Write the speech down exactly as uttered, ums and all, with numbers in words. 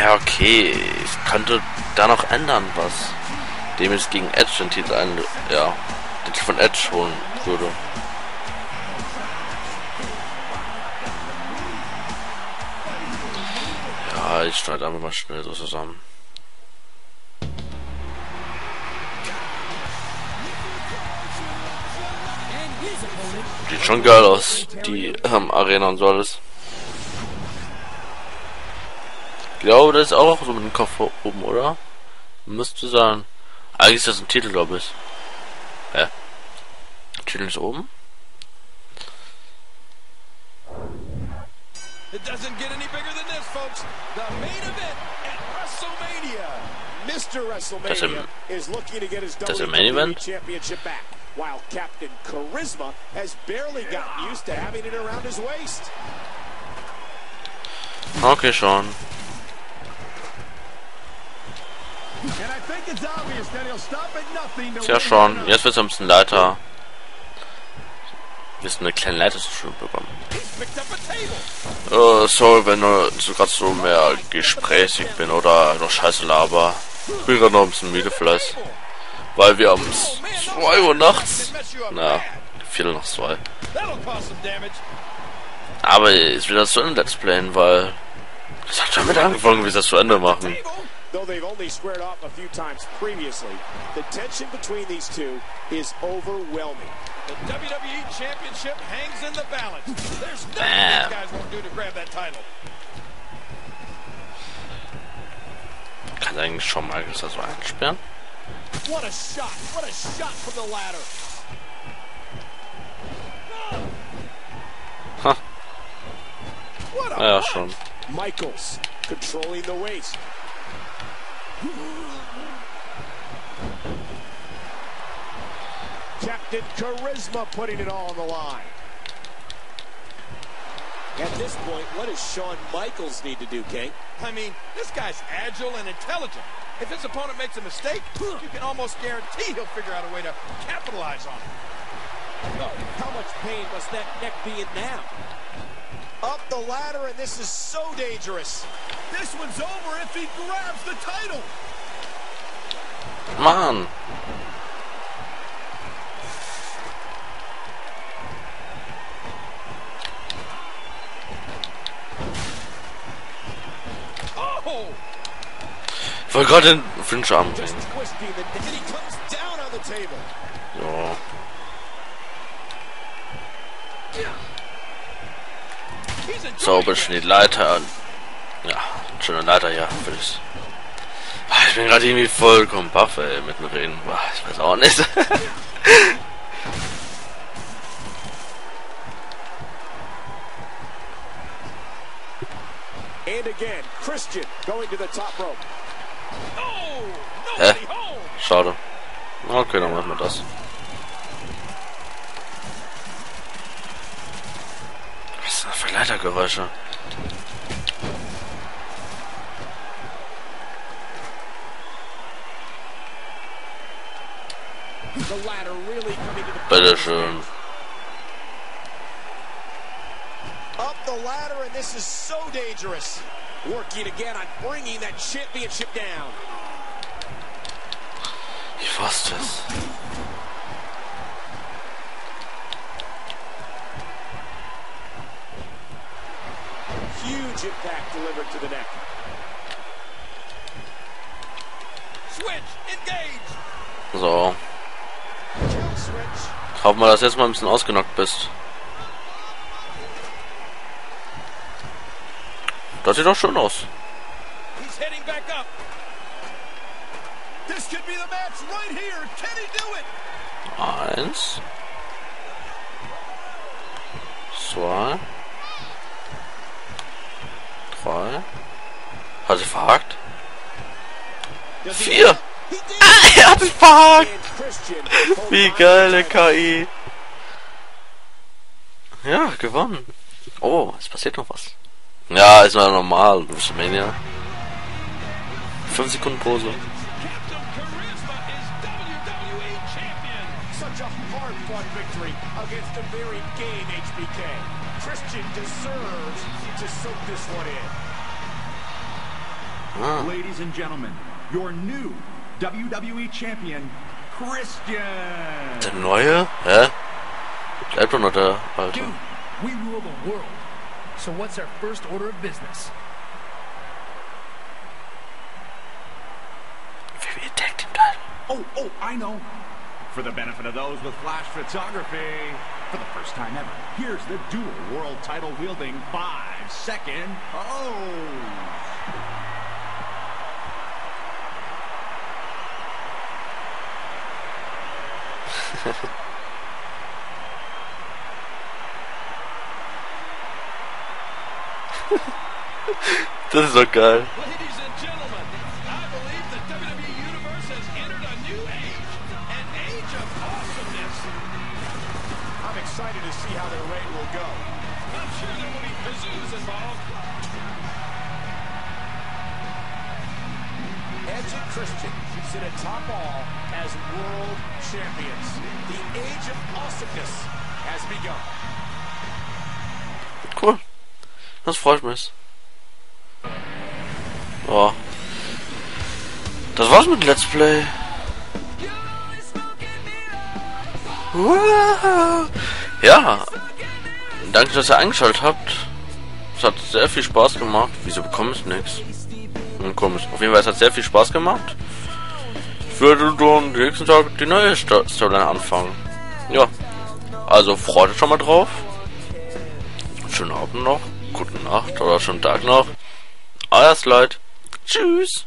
Naja, okay. Ich könnte da noch ändern, was dem es gegen Edge den Titel ein, ja, den Titel von Edge holen würde. Ja, ich schneide einfach mal schnell so zusammen. Sieht schon geil aus, die ähm, Arena und so alles. Ich glaube, das ist auch so mit dem Kopf oben, oder? Müsste sein. Eigentlich ist das ein Titel, glaube ich. Hä? Der Titel ist oben? It doesn't get any bigger than this, folks. The main event at WrestleMania. Mister WrestleMania is looking to get his W W E Championship back, while Captain Charisma has barely gotten used to having it around his waist. Okay, Shawn. Tja, Shawn, jetzt wird's ein bisschen leiter. Wir sind eine kleine Leiterstation bekommen. Äh, sorry, wenn du gerade so mehr gesprächig bin oder noch scheiße laber. Ich bin gerade noch ein bisschen müde vielleicht. Weil wir um zwei Uhr nachts. Na, Viertel nach zwei. Aber ist wieder zu Ende Let's Playen, weil. Das hat schon wieder angefangen, wie sie das zu Ende machen. Though they've only squared off a few times previously, the tension between these two is overwhelming. The W W E Championship hangs in the balance. There's nothing Bam. These guys won't do to grab that title. Kann eigentlich schon mal das so einsperren? What a shot! What a shot from the ladder! Ha. Huh. Ja, schon. Michaels controlling the waist. Captain Charisma putting it all on the line. At this point, what does Shawn Michaels need to do, Kane? I mean, this guy's agile and intelligent. If his opponent makes a mistake, you can almost guarantee he'll figure out a way to capitalize on it. Oh, how much pain must that neck be in now? Up the ladder, and this is so dangerous. This one's over if he grabs the title. Man. Oh. Ich wollte gerade den Fincher anbringen. So. Sauber schon die Leiter an. Ja, schon eine Leiter, ja, für das. Ich bin gerade irgendwie vollkommen baff, ey, mit dem Reden. Ich weiß auch nicht. And again, Christian going to the top rope. Hä? Schade. Okay, dann machen wir das. Was ist das für Leitergeräusche? Bitte schön. Up the ladder and this is so dangerous. Working again on bringing that championship down. Ich wusste es. Huge impact delivered to the neck. Switch, engage. So. Ich hoffe mal, dass du jetzt mal ein bisschen ausgenockt bist. Das sieht doch schön aus. Eins. Zwei. Drei. Hat sie verhakt? Vier. Ah, er hat sich verhakt! Wie geile K I! Ja, gewonnen! Oh, es passiert noch was. Ja, ist mal normal, WrestleMania. fünf Sekunden Pose. Ah. Ladies and gentlemen, your new W W E Champion, Christian. Der neue? Hä? Bleibt doch noch da, Alter. Dude, we rule the world. So what's our first order of business? W W E Tag Team Title. Oh, oh, I know. For the benefit of those with flash photography, for the first time ever, here's the dual world title wielding five second pose. This is so good. Ladies and gentlemen, I believe the W W E Universe has entered a new age. An age of awesomeness. I'm excited to see how their reign will go. I'm sure there will be physios involved. Edge and Christian sit atop all as world champions. The age of awesomeness has begun. Cool. Das freut mich. Oh. Das war's mit Let's Play. Wow. Ja, danke, dass ihr eingeschaltet habt. Es hat sehr viel Spaß gemacht. Wieso bekomme ich nichts? Hm, komisch. Auf jeden Fall, es hat sehr viel Spaß gemacht. Ich würde dann den nächsten Tag die neue Storyline anfangen. Ja, also freut euch schon mal drauf. Schönen Abend noch, guten Nacht oder schönen Tag noch. Euer Slide. Tschüss.